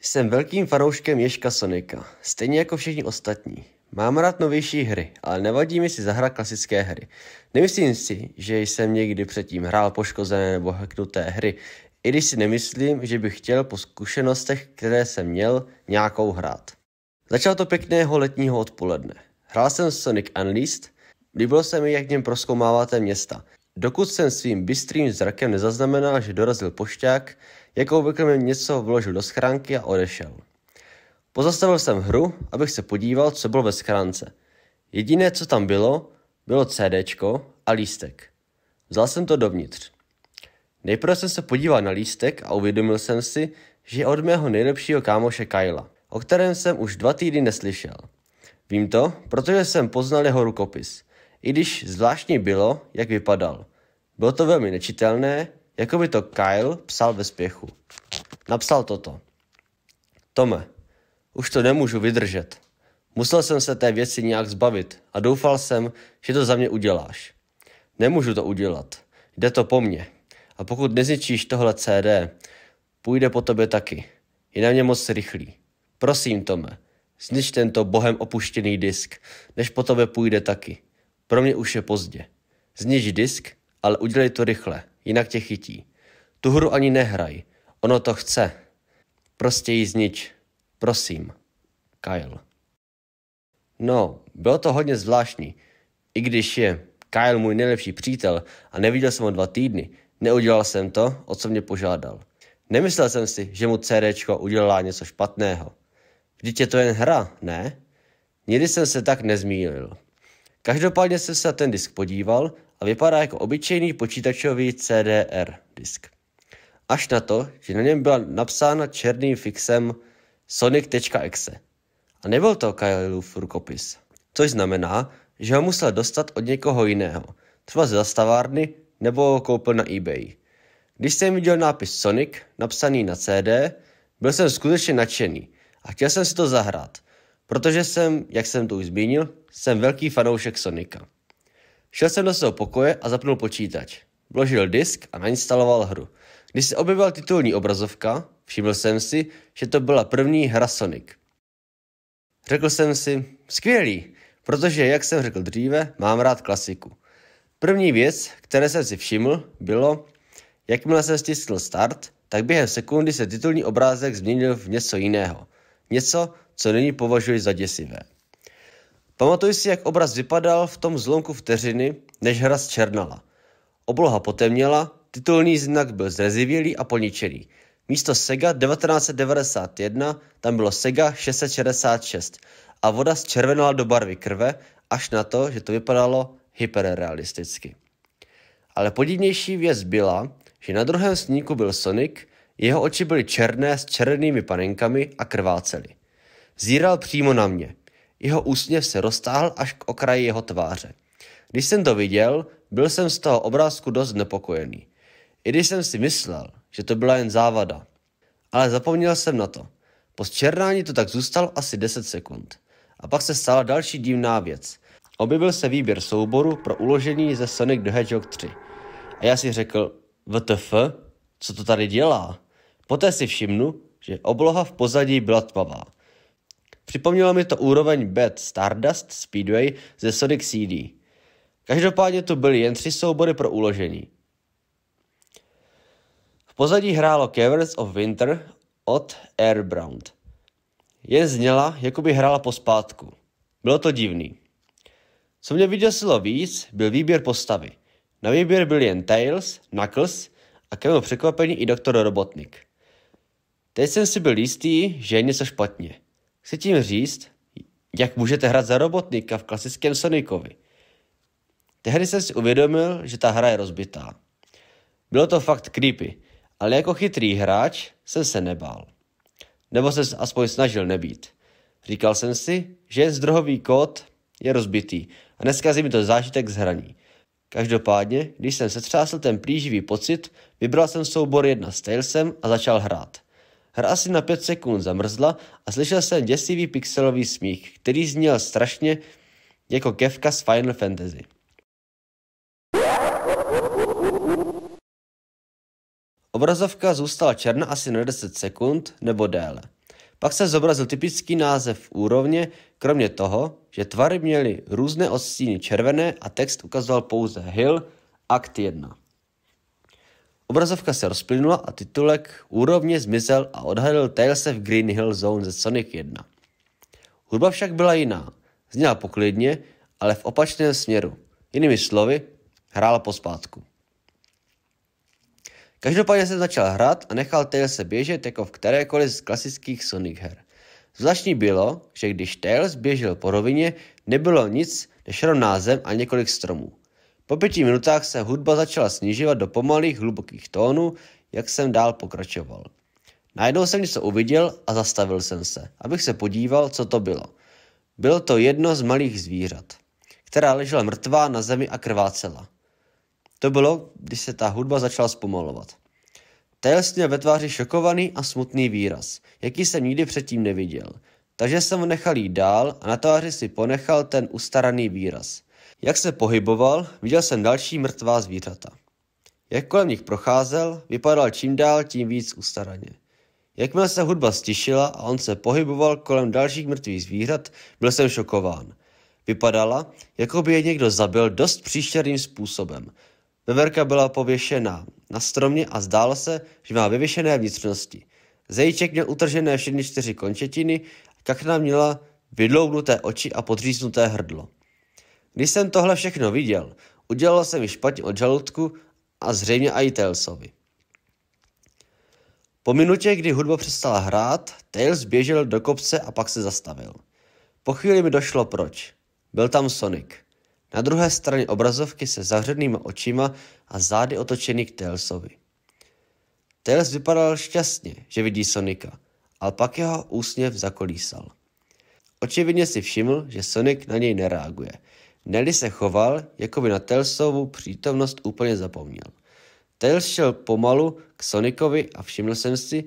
Jsem velkým fanouškem Ježka Sonika, stejně jako všichni ostatní. Mám rád novější hry, ale nevadí mi si zahrát klasické hry. Nemyslím si, že jsem někdy předtím hrál poškozené nebo hacknuté hry, i když si nemyslím, že bych chtěl po zkušenostech, které jsem měl, nějakou hrát. Začalo to pěkného letního odpoledne. Hrál jsem Sonic Unleashed, líbilo se mi, jak v něm prozkoumáváte města. Dokud jsem svým bystrým zrakem nezaznamenal, že dorazil pošťák, jako obvykle mi něco vložil do schránky a odešel. Pozastavil jsem hru, abych se podíval, co bylo ve schránce. Jediné, co tam bylo, bylo CDčko a lístek. Vzal jsem to dovnitř. Nejprve jsem se podíval na lístek a uvědomil jsem si, že je od mého nejlepšího kámoše Kyla, o kterém jsem už 2 týdny neslyšel. Vím to, protože jsem poznal jeho rukopis, i když zvláštní bylo, jak vypadal. Bylo to velmi nečitelné, jako by to Kyle psal ve spěchu. Napsal toto. Tome, už to nemůžu vydržet. Musel jsem se té věci nějak zbavit a doufal jsem, že to za mě uděláš. Nemůžu to udělat. Jde to po mně. A pokud nezničíš tohle CD, půjde po tobě taky. Je na mě moc rychlý. Prosím, Tome, znič tento bohem opuštěný disk, než po tobě půjde taky. Pro mě už je pozdě. Znič disk, ale udělej to rychle, jinak tě chytí. Tu hru ani nehraj, ono to chce. Prostě ji znič. Prosím. Kyle. No, bylo to hodně zvláštní. I když je Kyle můj nejlepší přítel a neviděl jsem ho 2 týdny, neudělal jsem to, o co mě požádal. Nemyslel jsem si, že mu CDčko udělala něco špatného. Vždyť je to jen hra, ne? Nikdy jsem se tak nezmýlil. Každopádně jsem se na ten disk podíval a vypadá jako obyčejný počítačový CDR disk. Až na to, že na něm byla napsána černým fixem Sonic.exe. A nebyl to Kylův rukopis, což znamená, že ho musel dostat od někoho jiného, třeba ze zastavárny nebo koupil na eBay. Když jsem viděl nápis Sonic, napsaný na CD, byl jsem skutečně nadšený a chtěl jsem si to zahrát, protože jsem, jak jsem to už zmínil, jsem velký fanoušek Sonika. Šel jsem do svého pokoje a zapnul počítač. Vložil disk a nainstaloval hru. Když se objevila titulní obrazovka, všiml jsem si, že to byla první hra Sonic. Řekl jsem si, skvělý, protože, jak jsem řekl dříve, mám rád klasiku. První věc, které jsem si všiml, bylo, jakmile jsem stiskl start, tak během sekundy se titulní obrázek změnil v něco jiného. Něco, co nyní považuji za děsivé. Pamatuji si, jak obraz vypadal v tom zlomku vteřiny, než hra zčernala. Obloha potemněla, titulní znak byl zrezivělý a poničený. Místo Sega 1991 tam bylo Sega 666 a voda zčervenala do barvy krve, až na to, že to vypadalo hyperrealisticky. Ale podivnější věc byla, že na druhém snímku byl Sonic, jeho oči byly černé s černými panenkami a krvácely. Zíral přímo na mě. Jeho úsměv se roztáhl až k okraji jeho tváře. Když jsem to viděl, byl jsem z toho obrázku dost znepokojený. I když jsem si myslel, že to byla jen závada. Ale zapomněl jsem na to. Po zčernání to tak zůstalo asi 10 sekund. A pak se stala další divná věc. Objevil se výběr souboru pro uložení ze Sonic the Hedgehog 3. A já si řekl, WTF, co to tady dělá? Poté si všimnu, že obloha v pozadí byla tmavá. Připomnělo mi to úroveň Bad Stardust Speedway ze Sonic CD. Každopádně tu byly jen 3 soubory pro uložení. V pozadí hrálo Caverns of Winter od Airbrand. Jen zněla, jako by hrála pospátku. Bylo to divný. Co mě vyděsilo víc, byl výběr postavy. Na výběr byl jen Tails, Knuckles a k mému překvapení i doktor Robotnik. Teď jsem si byl jistý, že je něco špatně. Chci tím říct, jak můžete hrát za Robotnika v klasickém Sonicovi. Tehdy jsem si uvědomil, že ta hra je rozbitá. Bylo to fakt creepy, ale jako chytrý hráč jsem se nebál. Nebo jsem se aspoň snažil nebýt. Říkal jsem si, že jen zdrohový kód je rozbitý a neskazí mi to zážitek z hraní. Každopádně, když jsem setřásl ten plíživý pocit, vybral jsem soubor 1 s Tailsem a začal hrát. Hra asi na 5 sekund zamrzla a slyšel jsem děsivý pixelový smích, který zněl strašně jako Kefka z Final Fantasy. Obrazovka zůstala černá asi na 10 sekund nebo déle. Pak se zobrazil typický název úrovně, kromě toho, že tvary měly různé odstíny červené a text ukazoval pouze Hill Act 1. Obrazovka se rozplynula a titulek úrovně zmizel a odhalil Tailse v Green Hill Zone ze Sonic 1. Hudba však byla jiná, zněla poklidně, ale v opačném směru. Jinými slovy, hrála pospátku. Každopádně jsem začal hrát a nechal Tailse běžet jako v kterékoliv z klasických Sonic her. Zvláštní bylo, že když Tails běžel po rovině, nebylo nic než rovná zem a několik stromů. Po 5 minutách se hudba začala snižovat do pomalých, hlubokých tónů, jak jsem dál pokračoval. Najednou jsem něco uviděl a zastavil jsem se, abych se podíval, co to bylo. Bylo to jedno z malých zvířat, která ležela mrtvá na zemi a krvácela. To bylo, když se ta hudba začala zpomalovat. Tails měl ve tváři šokovaný a smutný výraz, jaký jsem nikdy předtím neviděl, takže jsem ho nechal jít dál a na tváři si ponechal ten ustaraný výraz. Jak se pohyboval, viděl jsem další mrtvá zvířata. Jak kolem nich procházel, vypadal čím dál tím víc ustaraně. Jakmile se hudba stišila a on se pohyboval kolem dalších mrtvých zvířat, byl jsem šokován. Vypadala, jako by je někdo zabil dost příšerným způsobem. Veverka byla pověšená na stromě a zdálo se, že má vyvěšené vnitřnosti. Zajíček měl utržené všechny 4 končetiny, kakna měla vydloubnuté oči a podříznuté hrdlo. Když jsem tohle všechno viděl, udělalo se mi špatně od žaludku a zřejmě i Tailsovi. Po minutě, kdy hudba přestala hrát, Tails běžel do kopce a pak se zastavil. Po chvíli mi došlo proč. Byl tam Sonic. Na druhé straně obrazovky se zahřenýma očima a zády otočený k Tailsovi. Tails vypadal šťastně, že vidí Sonika, ale pak jeho úsměv zakolísal. Očividně si všiml, že Sonic na něj nereaguje. Nelly se choval, jako by na Tailsovu přítomnost úplně zapomněl. Tails šel pomalu k Sonicovi a všiml jsem si,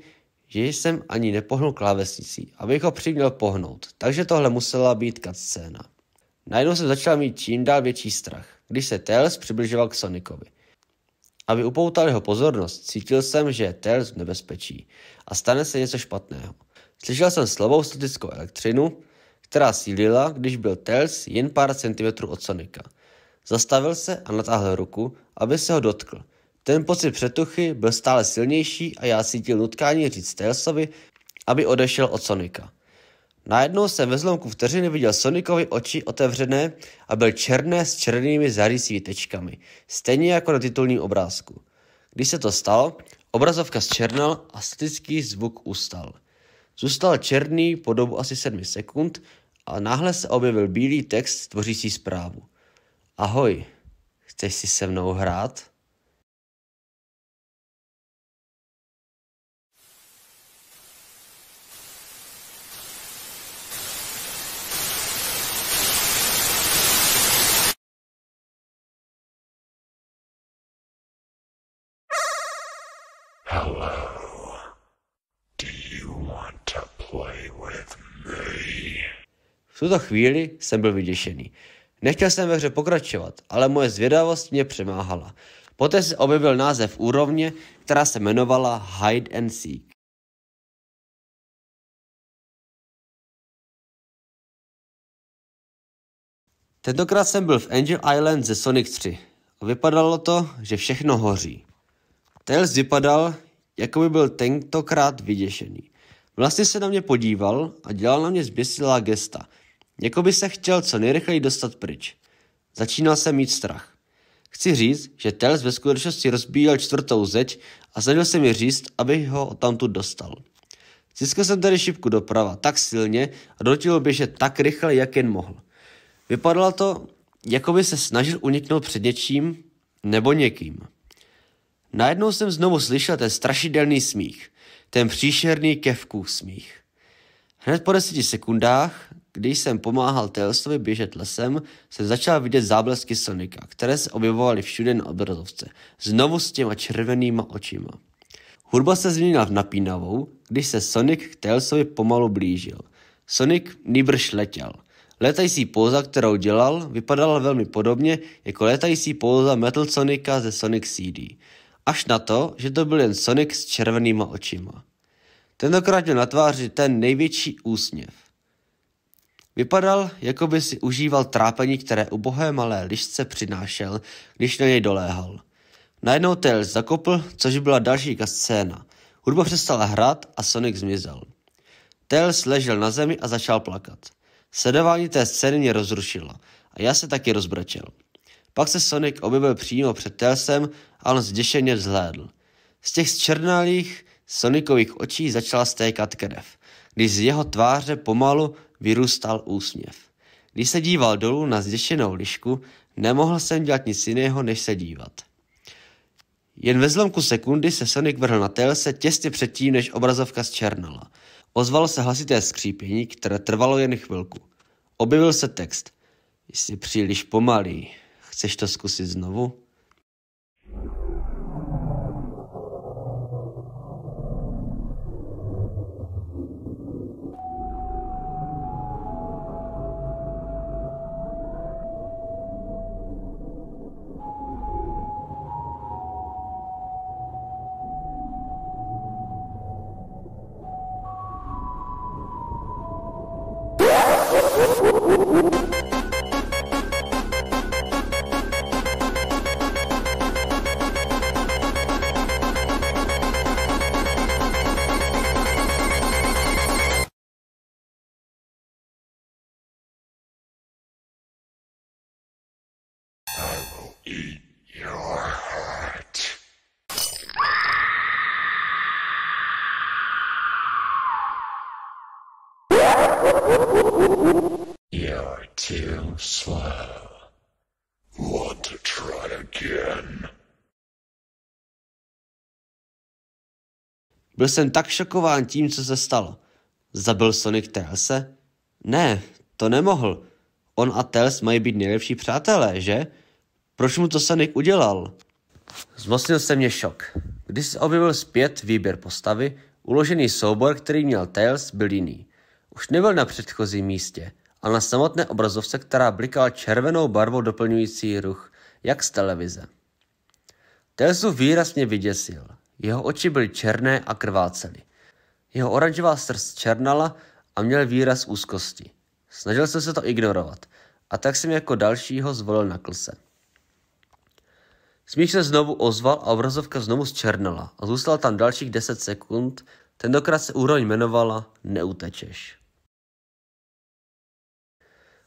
že jsem ani nepohnul klávesnicí, abych ho přiměl pohnout, takže tohle musela být cutscéna. Najednou jsem začal mít čím dál větší strach, když se Tails přibližoval k Sonicovi. Aby upoutal jeho pozornost, cítil jsem, že je Tails v nebezpečí a stane se něco špatného. Slyšel jsem slabou statickou elektřinu, která sílila, když byl Tails jen pár centimetrů od Sonika. Zastavil se a natáhl ruku, aby se ho dotkl. Ten pocit přetuchy byl stále silnější a já cítil nutkání říct Tailsovi, aby odešel od Sonika. Najednou jsem ve zlomku vteřiny viděl Sonicovi oči otevřené a byl černé s černými zářícími tečkami, stejně jako na titulním obrázku. Když se to stalo, obrazovka zčernal a statický zvuk ustal. Zůstal černý po dobu asi 7 sekund a náhle se objevil bílý text tvořící zprávu. Ahoj, chceš si se mnou hrát? V tuto chvíli jsem byl vyděšený. Nechtěl jsem ve hře pokračovat, ale moje zvědavost mě přemáhala. Poté se objevil název úrovně, která se jmenovala Hide and Seek. Tentokrát jsem byl v Angel Island ze Sonic 3. Vypadalo to, že všechno hoří. Tails vypadal, jako by byl tentokrát vyděšený. Vlastně se na mě podíval a dělal na mě zběsilá gesta. Jako by se chtěl co nejrychleji dostat pryč. Začínal jsem mít strach. Chci říct, že Tails ve skutečnosti rozbíjel 4. zeď a snažil se mi říct, abych ho odtamtud dostal. Získal jsem tedy šipku doprava tak silně a donutil běžet tak rychle, jak jen mohl. Vypadalo to, jako by se snažil uniknout před něčím nebo někým. Najednou jsem znovu slyšel ten strašidelný smích. Ten příšerný Kefkův smích. Hned po 10 sekundách, když jsem pomáhal Tailsovi běžet lesem, jsem začal vidět záblesky Sonika, které se objevovaly všude na obrazovce, znovu s těma červenýma očima. Hudba se změnila v napínavou, když se Sonic k Tailsovi pomalu blížil. Sonic nýbrž letěl. Létající póza, kterou dělal, vypadala velmi podobně jako létající póza Metal Sonika ze Sonic CD. Až na to, že to byl jen Sonic s červenýma očima. Tentokrát měl na tváři ten největší úsměv. Vypadal, jako by si užíval trápení, které ubohé malé lišce přinášel, když na něj doléhal. Najednou Tails zakopl, což byla další scéna. Hudba přestala hrát a Sonic zmizel. Tails ležel na zemi a začal plakat. Sledování té scény mě rozrušilo a já se taky rozbrečel. Pak se Sonic objevil přímo před Tailsem a on zděšeně vzhlédl. Z těch zčernalých Sonicových očí začala stékat krev, když z jeho tváře pomalu vyrůstal úsměv. Když se díval dolů na zděšenou lišku, nemohl jsem dělat nic jiného, než se dívat. Jen ve zlomku sekundy se Sonic vrhl na Tailse těsně předtím, než obrazovka zčernala. Ozvalo se hlasité skřípění, které trvalo jen chvilku. Objevil se text. Jsi příliš pomalý. Chceš to zkusit znovu? Byl jsem tak šokován tím, co se stalo. Zabil Sonic Tailse? Ne, to nemohl. On a Tails mají být nejlepší přátelé, že? Proč mu to Sonic udělal? Zmocnil se mě šok. Když se objevil zpět výběr postavy, uložený soubor, který měl Tails, byl jiný. Už nebyl na předchozím místě, ale na samotné obrazovce, která blikala červenou barvou doplňující ruch, jak z televize. Tailsu výraz mě vyděsil. Jeho oči byly černé a krvácely. Jeho oranžová srst černala a měl výraz úzkosti. Snažil jsem se to ignorovat a tak jsem jako dalšího zvolil na klse. Smích se znovu ozval a obrazovka znovu zčernala a zůstala tam dalších 10 sekund, tentokrát se úroveň jmenovala Neutečeš.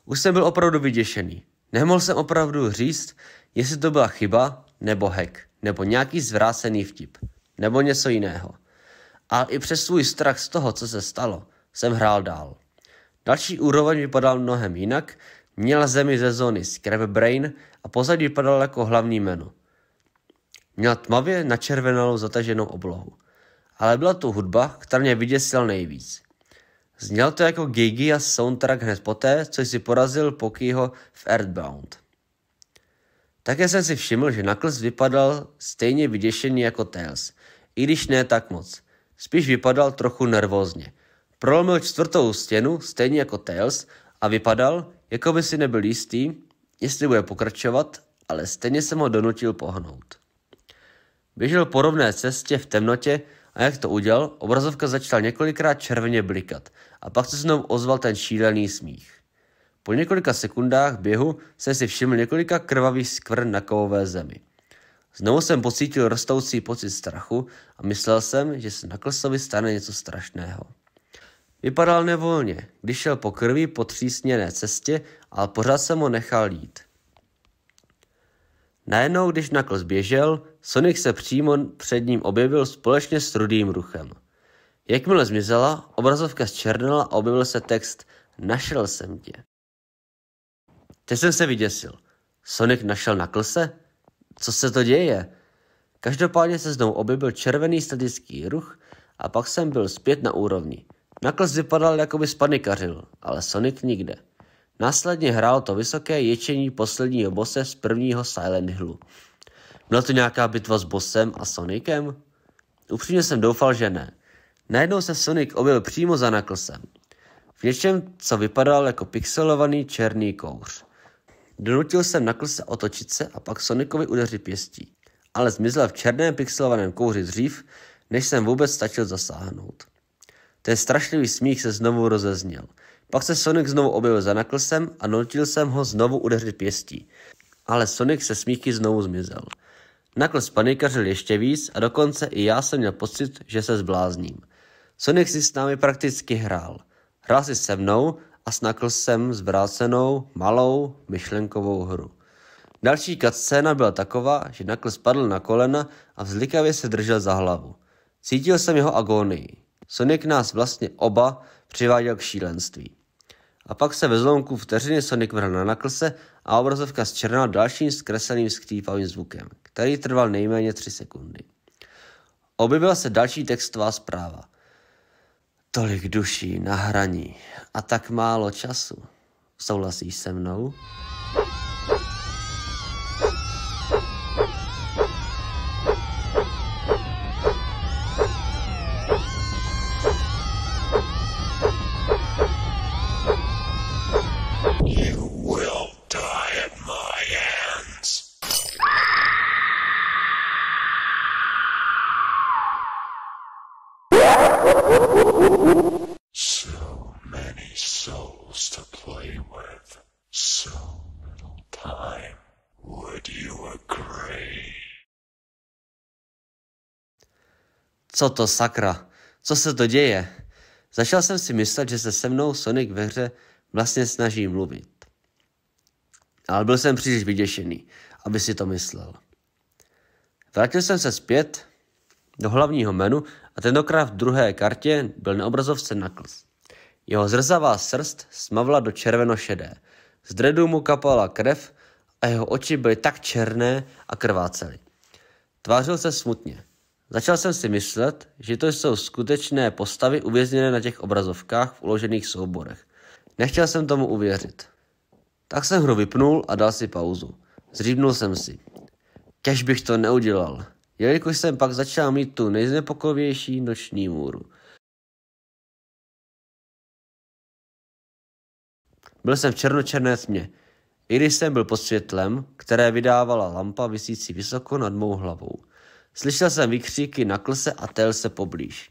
Už jsem byl opravdu vyděšený. Nemohl jsem opravdu říct, jestli to byla chyba nebo hack, nebo nějaký zvrácený vtip. Nebo něco jiného. Ale i přes svůj strach z toho, co se stalo, jsem hrál dál. Další úroveň vypadal mnohem jinak, měl zemi ze zóny Scrap Brain a pozadí vypadal jako hlavní menu. Měl tmavě načervenalou zataženou oblohu. Ale byla tu hudba, která mě vyděsila nejvíc. Zněl to jako Giygas soundtrack hned poté, co si porazil Pokeyho v Earthbound. Také jsem si všiml, že Knuckles vypadal stejně vyděšený jako Tails, i když ne tak moc. Spíš vypadal trochu nervózně. Prolomil čtvrtou stěnu, stejně jako Tails, a vypadal, jako by si nebyl jistý, jestli bude pokračovat, ale stejně jsem ho donutil pohnout. Běžel po rovné cestě v temnotě a jak to udělal, obrazovka začala několikrát červeně blikat a pak se znovu ozval ten šílený smích. Po několika sekundách běhu jsem si všiml několika krvavých skvrn na kovové zemi. Znovu jsem pocítil rostoucí pocit strachu a myslel jsem, že se Knucklesovi stane něco strašného. Vypadal nevolně, když šel po krví po třísněné cestě, ale pořád jsem ho nechal jít. Najednou, když Knuckles běžel, Sonic se přímo před ním objevil společně s rudým ruchem. Jakmile zmizela, obrazovka zčernala a objevil se text Našel jsem tě. Teď jsem se vyděsil. Sonic našel Knucklese? Co se to děje? Každopádně se znovu objevil červený statický ruch a pak jsem byl zpět na úrovni. Knuckles vypadal, jako by spanikařil, ale Sonic nikde. Následně hrál to vysoké ječení posledního bose z prvního Silent Hillu. Byla to nějaká bitva s bosem a Sonicem? Upřímně jsem doufal, že ne. Najednou se Sonic objevil přímo za Knucklesem. V něčem, co vypadal jako pixelovaný černý kouř. Donutil jsem Knucklese otočit se a pak Sonicovi udeřit pěstí, ale zmizel v černém pixelovaném kouři dřív, než jsem vůbec stačil zasáhnout. Ten strašlivý smích se znovu rozezněl. Pak se Sonic znovu objevil za Knucklesem a nutil jsem ho znovu udeřit pěstí. Ale Sonic se smíchy znovu zmizel. Knuckles panikařil ještě víc a dokonce i já jsem měl pocit, že se zblázním. Sonic si s námi prakticky hrál. Hrál si se mnou a s Knucklesem zvrácenou, malou, myšlenkovou hru. Další cutscéna byla taková, že Knuckles padl na kolena a vzlikavě se držel za hlavu. Cítil jsem jeho agónii. Sonic nás vlastně oba přiváděl k šílenství. A pak se ve zlomku vteřiny Sonic vrhl na Knucklese a obrazovka zčernala dalším zkresleným skřípavým zvukem, který trval nejméně 3 sekundy. Objevila se další textová zpráva. Tolik duší na hraní a tak málo času. Souhlasíš se mnou? Co to sakra? Co se to děje? Začal jsem si myslet, že se se mnou Sonic ve hře vlastně snaží mluvit. Ale byl jsem příliš vyděšený, aby si to myslel. Vrátil jsem se zpět do hlavního menu a tentokrát v druhé kartě byl na obrazovce Knuckles. Jeho zrzavá srst smavla do červeno-šedé. Z dreadů mu kapala krev a jeho oči byly tak černé a krvácely. Tvářil se smutně. Začal jsem si myslet, že to jsou skutečné postavy uvězněné na těch obrazovkách v uložených souborech. Nechtěl jsem tomu uvěřit. Tak jsem hru vypnul a dal si pauzu. Zřídnul jsem si. Kéž bych to neudělal, jelikož jsem pak začal mít tu nejznepokojivější noční můru. Byl jsem v černočerné tmě, i když jsem byl pod světlem, které vydávala lampa visící vysoko nad mou hlavou. Slyšel jsem výkříky Knucklese a Tailse poblíž.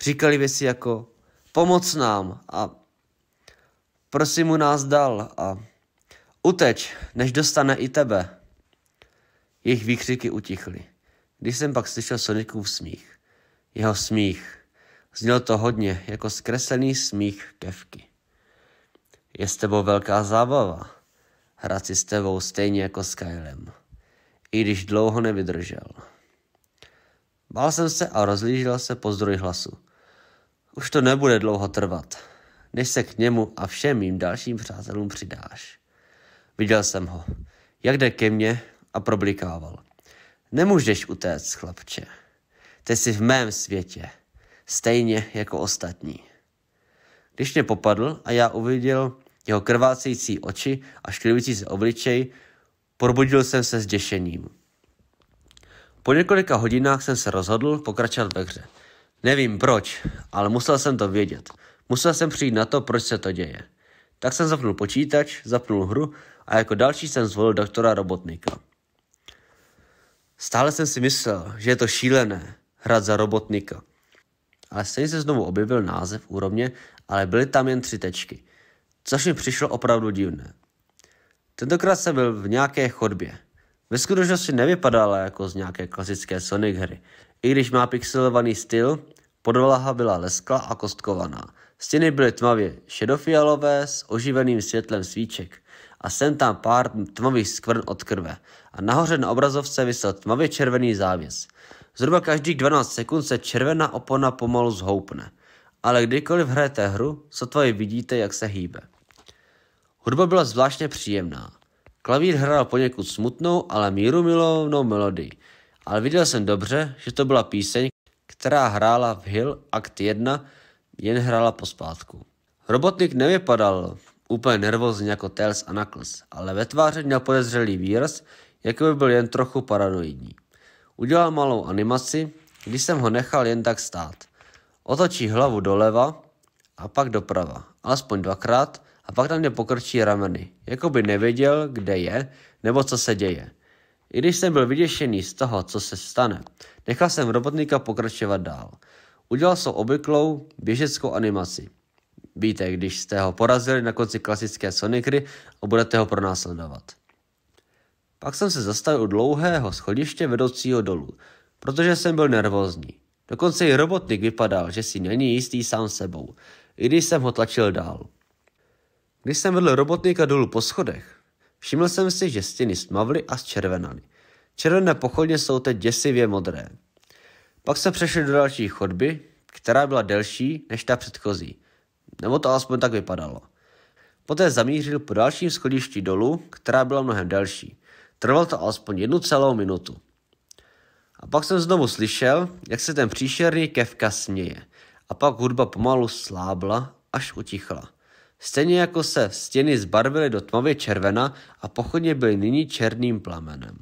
Říkali věci jako pomoc nám a prosím mu nás dal a uteč, než dostane i tebe. Jejich výkříky utichly, když jsem pak slyšel Sonicův smích. Jeho smích. Zněl to hodně jako zkreslený smích Kefky. Je s tebou velká zábava. Hrát si s tebou stejně jako s Kylem. I když dlouho nevydržel. Bál jsem se a rozlížel se po zdroji hlasu. Už to nebude dlouho trvat, než se k němu a všem mým dalším přátelům přidáš. Viděl jsem ho, jak jde ke mně a problikával. Nemůžeš utéct, chlapče. Ty jsi v mém světě, stejně jako ostatní. Když mě popadl a já uviděl jeho krvácející oči a šklivící se obličej, probudil jsem se s děšením. Po několika hodinách jsem se rozhodl pokračovat ve hře. Nevím proč, ale musel jsem to vědět. Musel jsem přijít na to, proč se to děje. Tak jsem zapnul počítač, zapnul hru a jako další jsem zvolil doktora Robotnika. Stále jsem si myslel, že je to šílené hrát za Robotnika. Ale stejně se znovu objevil název úrovně, ale byly tam jen 3 tečky. Což mi přišlo opravdu divné. Tentokrát jsem byl v nějaké chodbě. Ve skutečnosti nevypadala jako z nějaké klasické Sonic hry. I když má pixelovaný styl, podlaha byla lesklá a kostkovaná. Stěny byly tmavě šedofialové s oživeným světlem svíček a sem tam pár tmavých skvrn od krve a nahoře na obrazovce visel tmavě červený závěs. Zhruba každých 12 sekund se červená opona pomalu zhoupne, ale kdykoliv hrajete hru, sotva ji vidíte, jak se hýbe. Hudba byla zvláštně příjemná. Klavír hrál poněkud smutnou, ale mírumilovnou melodii, ale viděl jsem dobře, že to byla píseň, která hrála v Hill Act 1, jen hrála pospátku. Robotnik nevypadal úplně nervózně jako Tails a Knuckles, ale ve tváři měl podezřelý výraz, jako by byl jen trochu paranoidní. Udělal malou animaci, když jsem ho nechal jen tak stát. Otočí hlavu doleva a pak doprava, alespoň 2krát, a pak na mě pokrčí rameny, jako by nevěděl, kde je, nebo co se děje. I když jsem byl vyděšený z toho, co se stane, nechal jsem Robotnika pokračovat dál. Udělal svou obvyklou běžeckou animaci. Víte, když jste ho porazili na konci klasické Sonicry a budete ho pronásledovat. Pak jsem se zastavil u dlouhého schodiště vedoucího dolů, protože jsem byl nervózní. Dokonce i robotnik vypadal, že si není jistý sám sebou, i když jsem ho tlačil dál. Když jsem vedl robotníka dolů po schodech, všiml jsem si, že stěny stmavly a zčervenaly. Červené pochodně jsou teď děsivě modré. Pak jsem přešel do další chodby, která byla delší než ta předchozí. Nebo to alespoň tak vypadalo. Poté zamířil po dalším schodišti dolů, která byla mnohem delší. Trvalo to alespoň 1 celou minutu. A pak jsem znovu slyšel, jak se ten příšerný Kefka směje. A pak hudba pomalu slábla, až utichla. Stejně jako se stěny zbarvily do tmavě červena a pochodně byly nyní černým plamenem.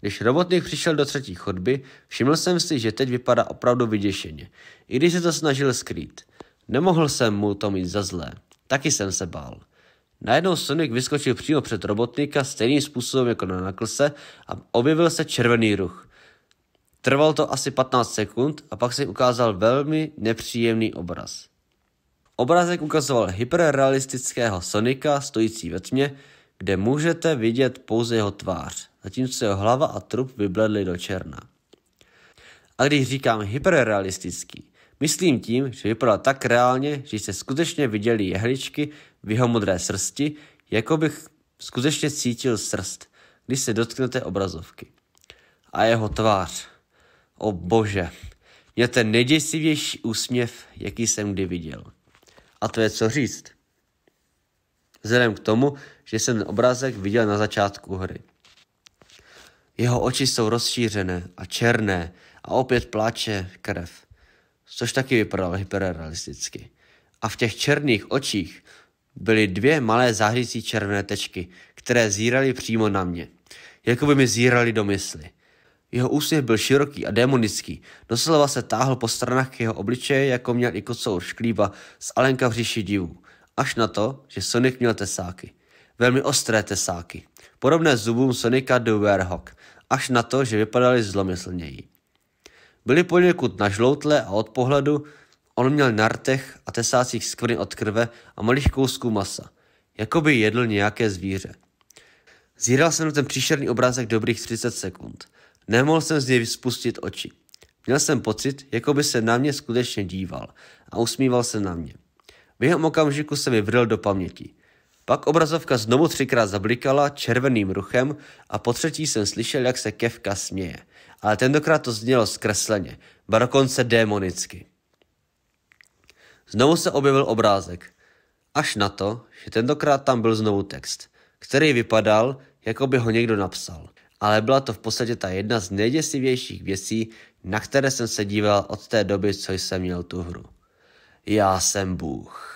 Když robotník přišel do třetí chodby, všiml jsem si, že teď vypadá opravdu vyděšeně, i když se to snažil skrýt. Nemohl jsem mu to mít za zlé, taky jsem se bál. Najednou Sonic vyskočil přímo před robotníka stejným způsobem jako na Knucklese a objevil se červený ruch. Trval to asi 15 sekund a pak se ukázal velmi nepříjemný obraz. Obrázek ukazoval hyperrealistického Sonika stojící ve tmě, kde můžete vidět pouze jeho tvář, zatímco jeho hlava a trup vybledly do černa. A když říkám hyperrealistický, myslím tím, že vypadal tak reálně, že jste skutečně viděli jehličky v jeho modré srsti, jako bych skutečně cítil srst, když se dotknete obrazovky. A jeho tvář. O bože, měl ten nejděsivější úsměv, jaký jsem kdy viděl. A to je co říct. Vzhledem k tomu, že jsem ten obrázek viděl na začátku hry. Jeho oči jsou rozšířené a černé a opět pláče krev, což taky vypadalo hyperrealisticky. A v těch černých očích byly 2 malé zářící červené tečky, které zíraly přímo na mě, jako by mi zíraly do mysli. Jeho úsměv byl široký a démonický, doslova se táhl po stranách k jeho obličeje, jako měl i kocour šklíba z Alenka v říši divů, až na to, že Sonic měl tesáky. Velmi ostré tesáky, podobné zubům Sonika the Hedgehog, až na to, že vypadaly zlomyslněji. Byly poněkud nažloutlé a od pohledu on měl na rtech a tesácích skvrny od krve a malých kousků masa, jako by jedl nějaké zvíře. Zíral jsem ten příšerný obrázek dobrých 30 sekund. Nemohl jsem z něj spustit oči. Měl jsem pocit, jako by se na mě skutečně díval a usmíval se na mě. V jeho okamžiku se mi vrl do paměti. Pak obrazovka znovu 3krát zablikala červeným ruchem a potřetí jsem slyšel, jak se Kefka směje. Ale tentokrát to znělo zkresleně, ba dokonce démonicky. Znovu se objevil obrázek. Až na to, že tentokrát tam byl znovu text, který vypadal, jako by ho někdo napsal. Ale byla to v podstatě ta jedna z nejděsivějších věcí, na které jsem se díval od té doby, co jsem měl tu hru. Já jsem Bůh.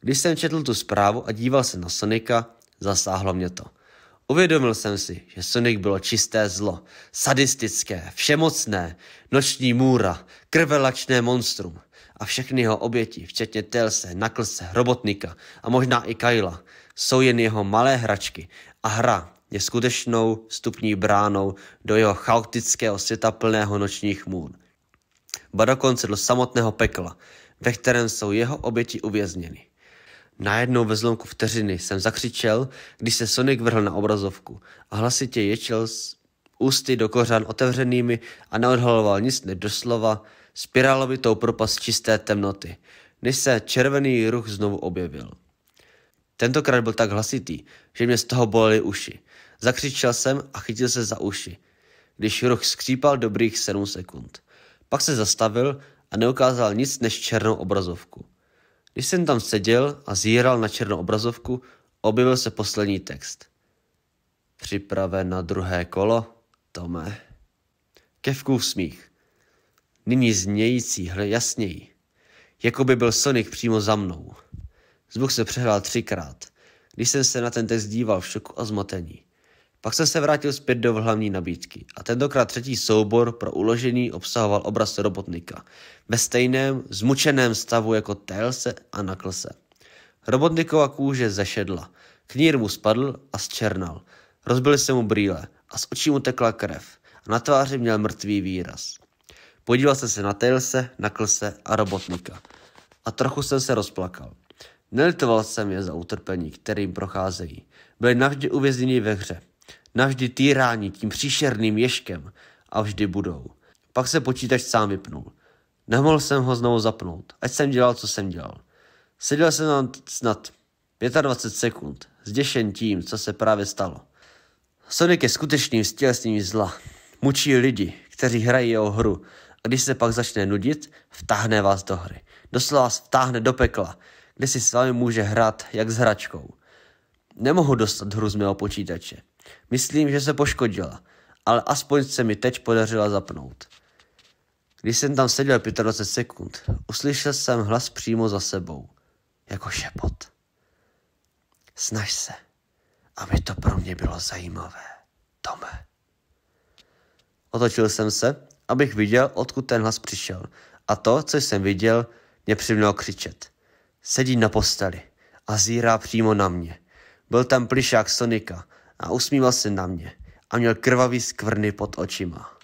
Když jsem četl tu zprávu a díval se na Sonika, zasáhlo mě to. Uvědomil jsem si, že Sonic bylo čisté zlo, sadistické, všemocné, noční můra, krvelačné monstrum a všechny jeho oběti, včetně Tailse, Knucklese, Robotnika a možná i Kyla, jsou jen jeho malé hračky a hra je skutečnou vstupní bránou do jeho chaotického světa plného nočních můr. Ba dokonce do samotného pekla, ve kterém jsou jeho oběti uvězněny. Najednou ve zlomku vteřiny jsem zakřičel, když se Sonic vrhl na obrazovku a hlasitě ječel z ústy do kořán otevřenými a neodhaloval nic než doslova spirálovitou propast čisté temnoty, než se červený ruch znovu objevil. Tentokrát byl tak hlasitý, že mě z toho bolely uši. Zakřičel jsem a chytil se za uši, když roh skřípal dobrých 7 sekund. Pak se zastavil a neukázal nic než černou obrazovku. Když jsem tam seděl a zíral na černou obrazovku, objevil se poslední text. Připraven na druhé kolo, Tome. Kefkův smích. Nyní znějící hle jasněji. Jakoby byl Sonic přímo za mnou. Zvuk se přehrál 3krát, když jsem se na ten text díval v šoku a zmatení. Pak jsem se vrátil zpět do hlavní nabídky a tentokrát třetí soubor pro uložení obsahoval obraz robotnika ve stejném, zmučeném stavu jako Tailse a Knucklese. Robotnikova kůže zešedla, knír mu spadl a zčernal. Rozbily se mu brýle a z očí mu tekla krev a na tváři měl mrtvý výraz. Podíval jsem se na Tailse, Knucklese a robotnika a trochu jsem se rozplakal. Nelitoval jsem je za utrpení, kterým procházejí. Byli navždy uvězněni ve hře. Navždy týrání tím příšerným ježkem a vždy budou. Pak se počítač sám vypnul. Nemohl jsem ho znovu zapnout, ať jsem dělal, co jsem dělal. Seděl jsem tam snad 25 sekund, zděšen tím, co se právě stalo. Sonic je skutečným stělesněním zla. Mučí lidi, kteří hrají jeho hru. A když se pak začne nudit, vtáhne vás do hry. Doslova vás vtáhne do pekla, kde si s vámi může hrát jak s hračkou. Nemohu dostat hru z mého počítače. Myslím, že se poškodila, ale aspoň se mi teď podařila zapnout. Když jsem tam seděl 25 sekund, uslyšel jsem hlas přímo za sebou, jako šepot. Snaž se, aby to pro mě bylo zajímavé, Tome. Otočil jsem se, abych viděl, odkud ten hlas přišel, a to, co jsem viděl, mě přimělo křičet. Sedí na posteli a zírá přímo na mě. Byl tam plišák Sonika a usmíval se na mě a měl krvavý skvrny pod očima.